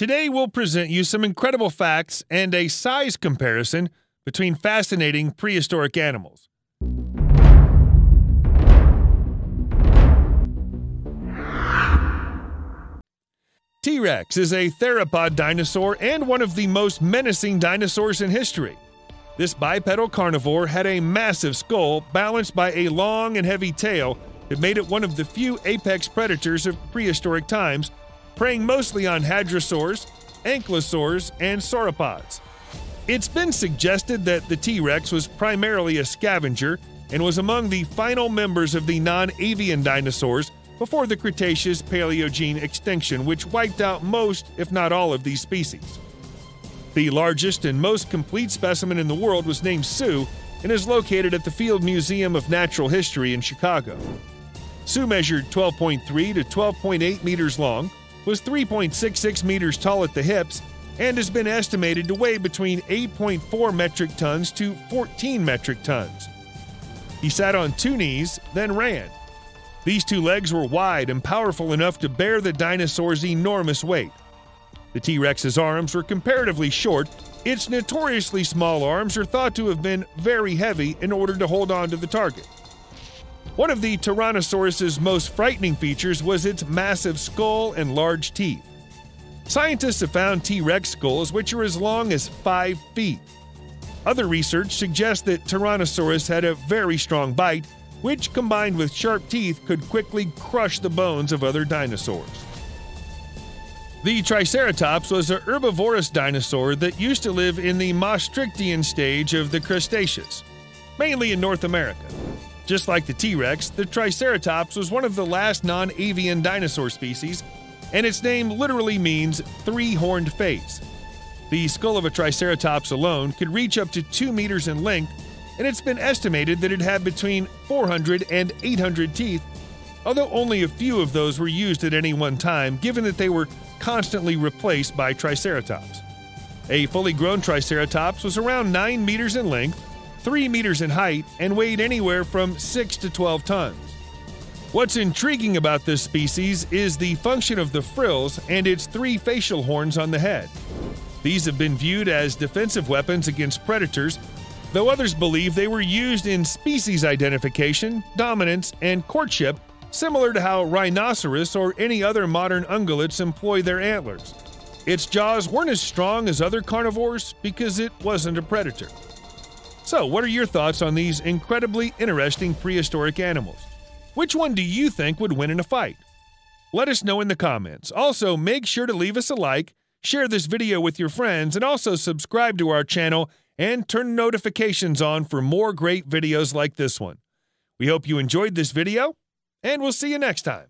Today we'll present you some incredible facts and a size comparison between fascinating prehistoric animals. T-Rex is a theropod dinosaur and one of the most menacing dinosaurs in history. This bipedal carnivore had a massive skull balanced by a long and heavy tail that made it one of the few apex predators of prehistoric times, preying mostly on hadrosaurs, ankylosaurs, and sauropods. It's been suggested that the T-Rex was primarily a scavenger and was among the final members of the non-avian dinosaurs before the Cretaceous-Paleogene extinction, which wiped out most, if not all, of these species. The largest and most complete specimen in the world was named Sue and is located at the Field Museum of Natural History in Chicago. Sue measured 12.3 to 12.8 meters long, was 3.66 meters tall at the hips, and has been estimated to weigh between 8.4 metric tons to 14 metric tons. He sat on two knees, then ran. These two legs were wide and powerful enough to bear the dinosaur's enormous weight. The T-Rex's arms were comparatively short. Its notoriously small arms are thought to have been very heavy in order to hold on to the target. One of the Tyrannosaurus's most frightening features was its massive skull and large teeth. Scientists have found T-Rex skulls which are as long as 5 feet. Other research suggests that Tyrannosaurus had a very strong bite, which combined with sharp teeth could quickly crush the bones of other dinosaurs. The Triceratops was a herbivorous dinosaur that used to live in the Maastrichtian stage of the Cretaceous, mainly in North America. Just like the T-Rex, the Triceratops was one of the last non-avian dinosaur species, and its name literally means three-horned face. The skull of a Triceratops alone could reach up to 2 meters in length, and it's been estimated that it had between 400 and 800 teeth, although only a few of those were used at any one time, given that they were constantly replaced by Triceratops. A fully grown Triceratops was around 9 meters in length, 3 meters in height, and weighed anywhere from 6 to 12 tons. What's intriguing about this species is the function of the frills and its 3 facial horns on the head. These have been viewed as defensive weapons against predators, though others believe they were used in species identification, dominance, and courtship, similar to how rhinoceros or any other modern ungulates employ their antlers. Its jaws weren't as strong as other carnivores because it wasn't a predator. So, what are your thoughts on these incredibly interesting prehistoric animals? Which one do you think would win in a fight? Let us know in the comments. Also, make sure to leave us a like, share this video with your friends, and also subscribe to our channel and turn notifications on for more great videos like this one. We hope you enjoyed this video, and we'll see you next time.